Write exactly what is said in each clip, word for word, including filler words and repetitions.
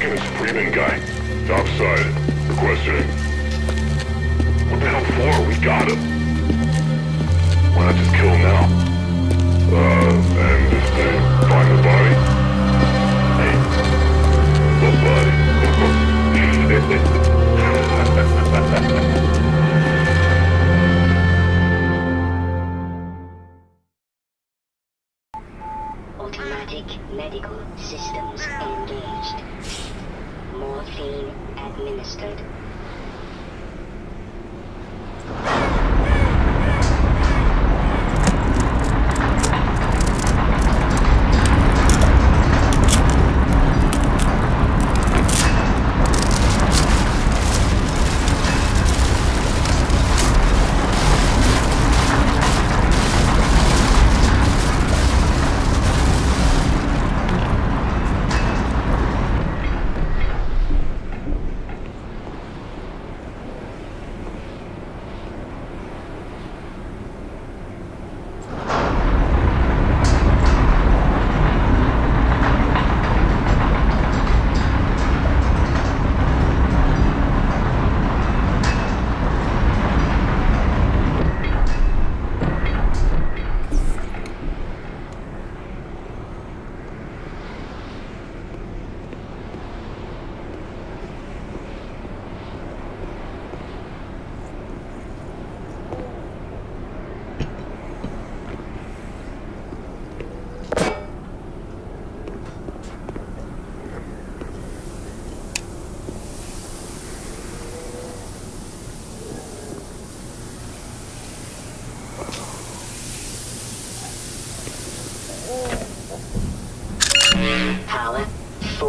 thinking it's Freeman guy. Topside. Requesting. We're down four. We got him. Why not just kill him now? Uh, and just uh, find the body. Hey. The body. Automatic medical systems engaged. Morphine administered.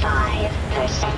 five percent.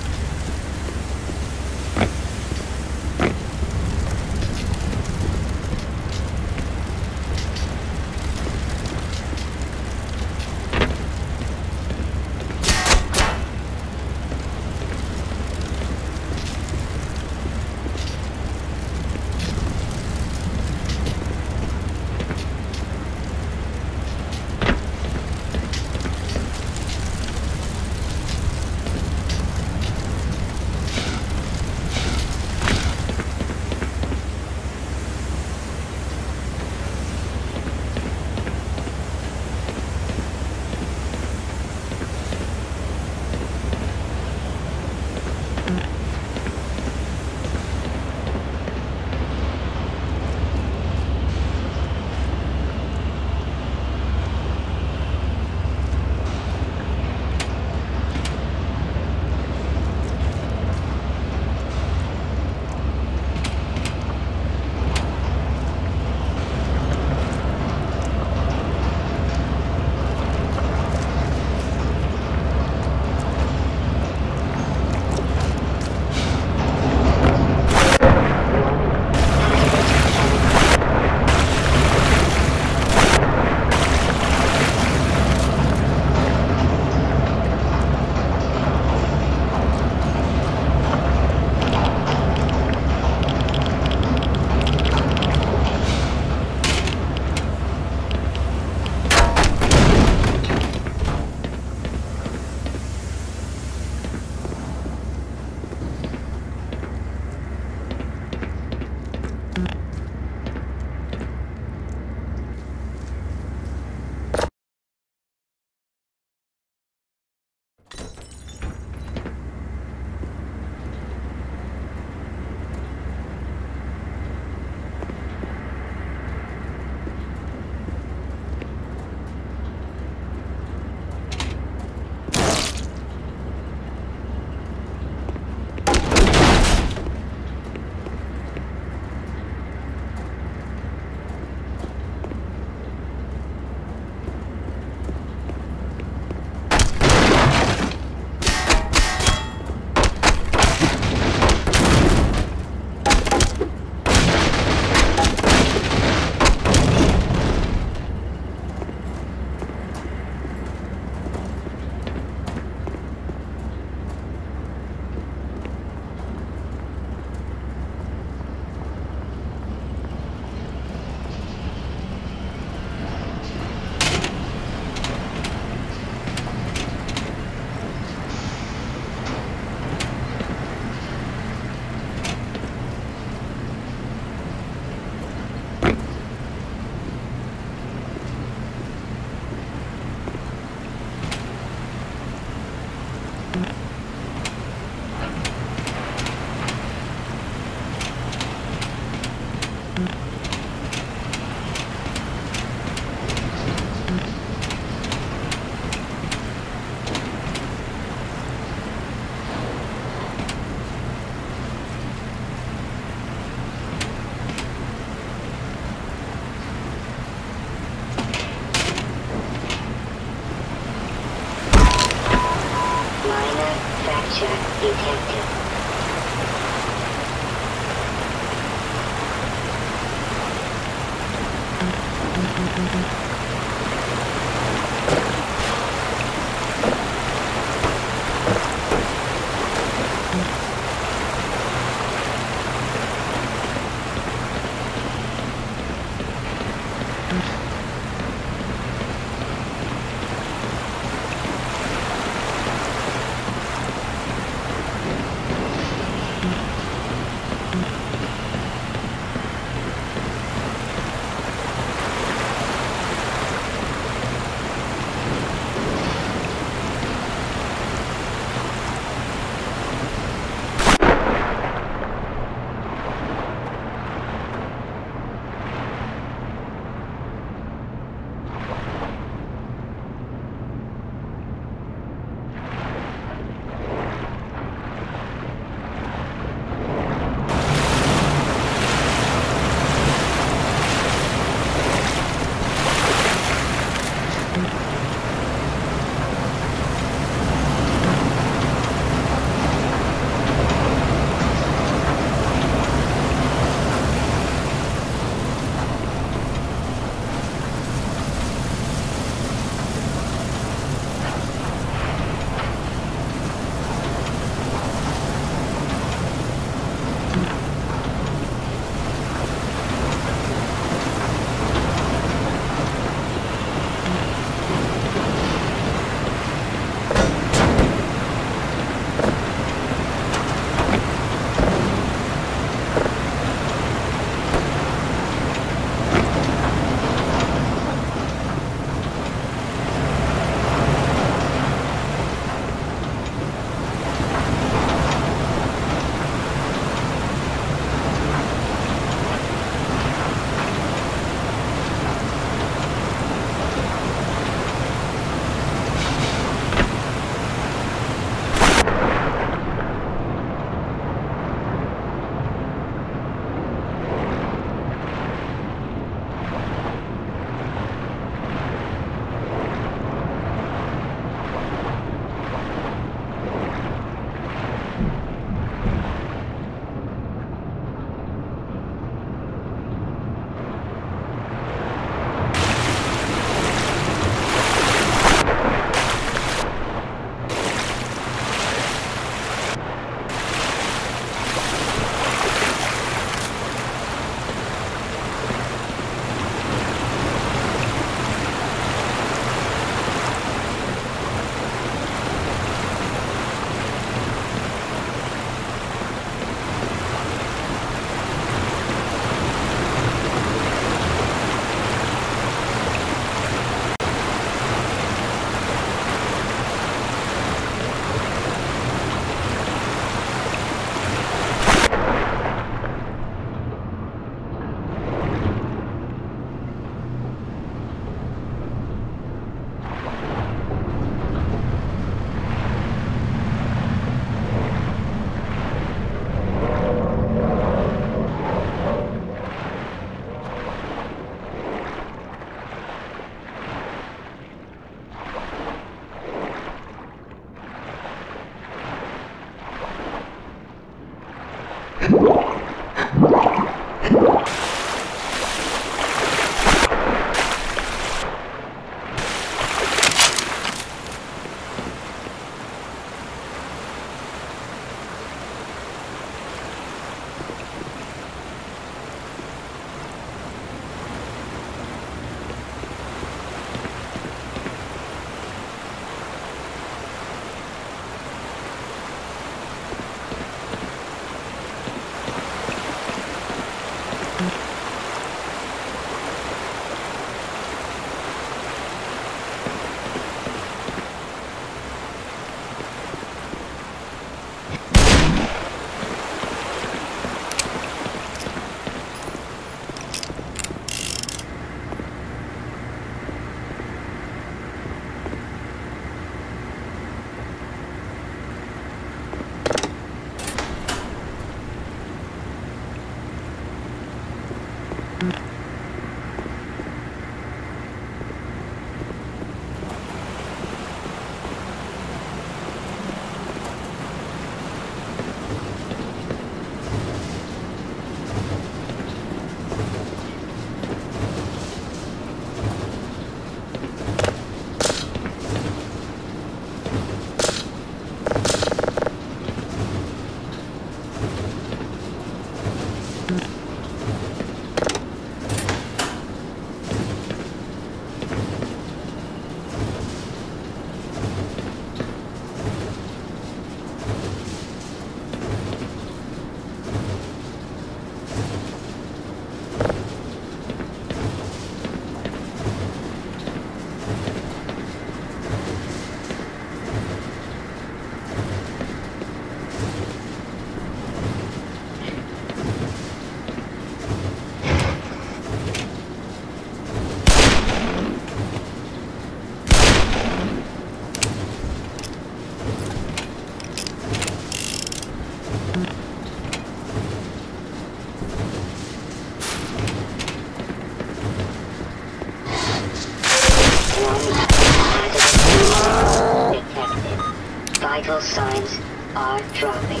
Vital signs are dropping.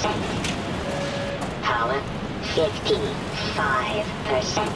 percent. Power fifty-five percent.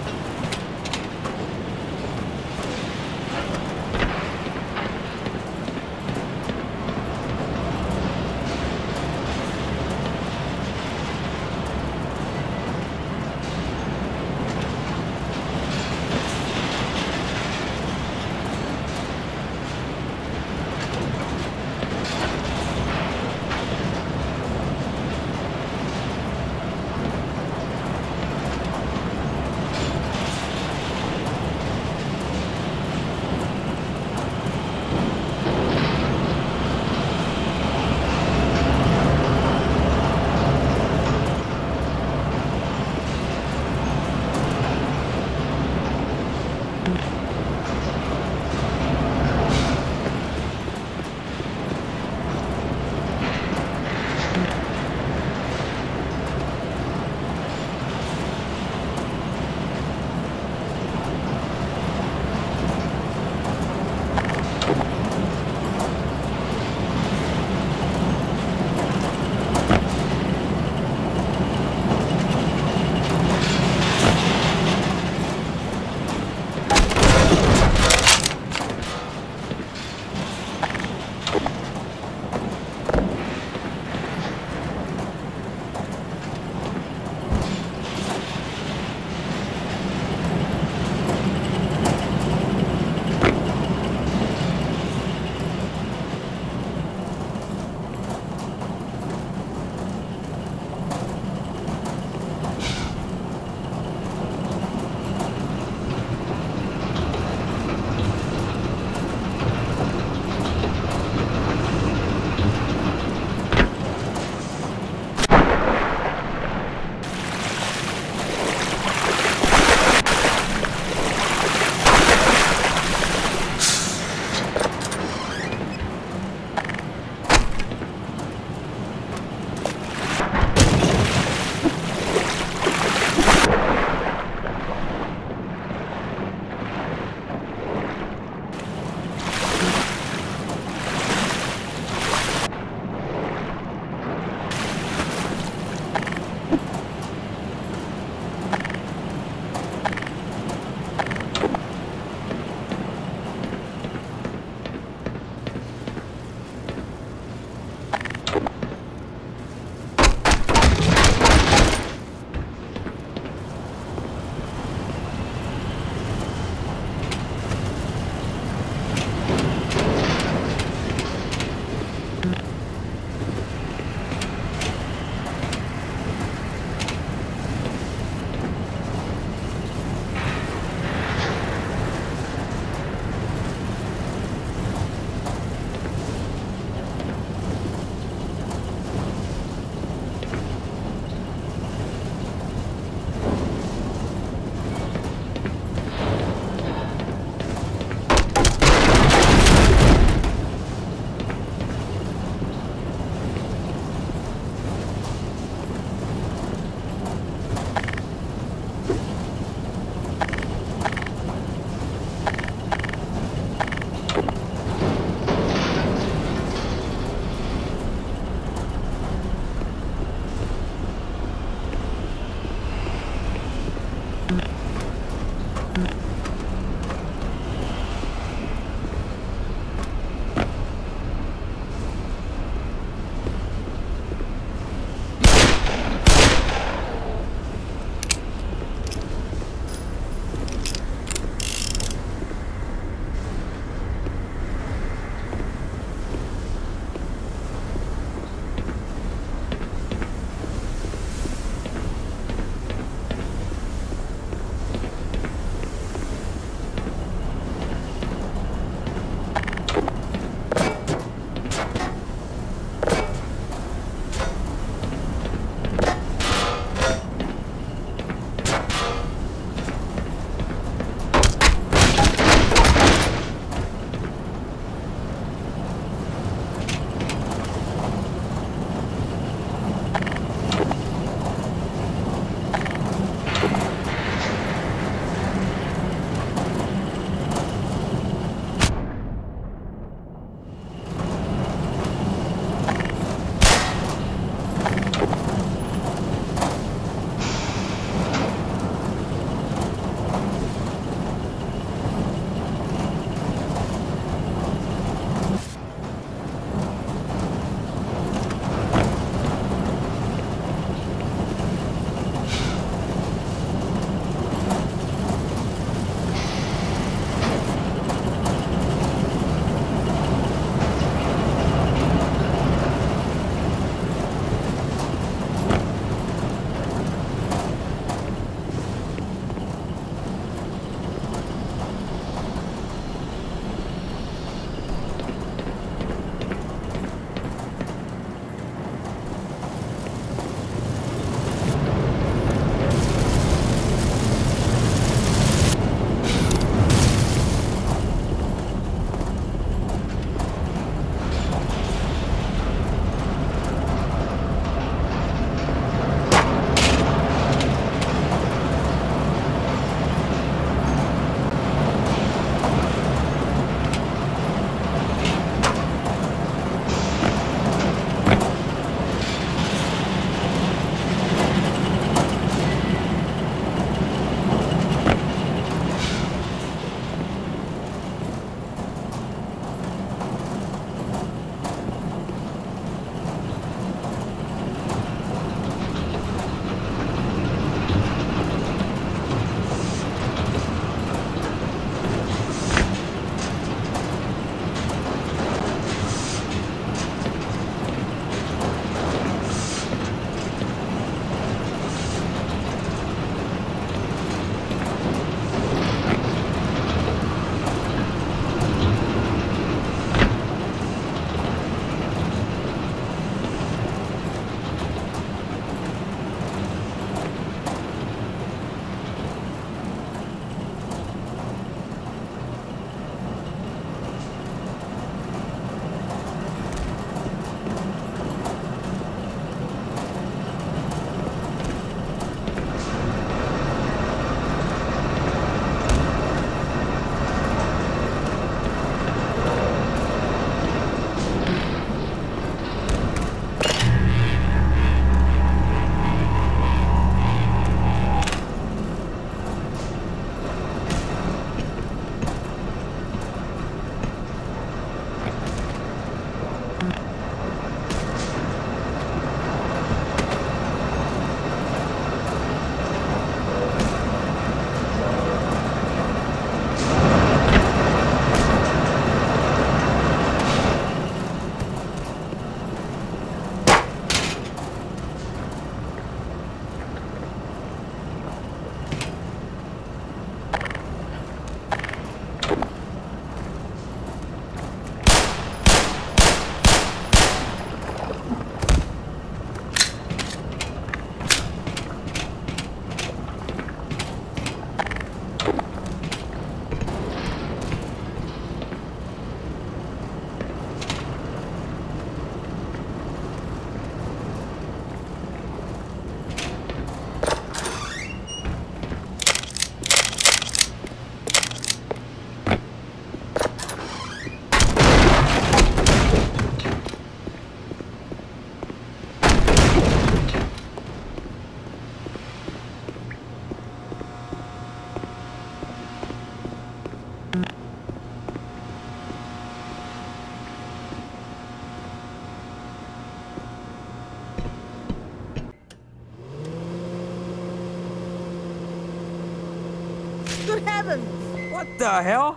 Good heavens! What the hell?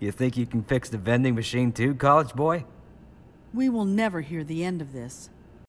You think you can fix the vending machine too, college boy? We will never hear the end of this.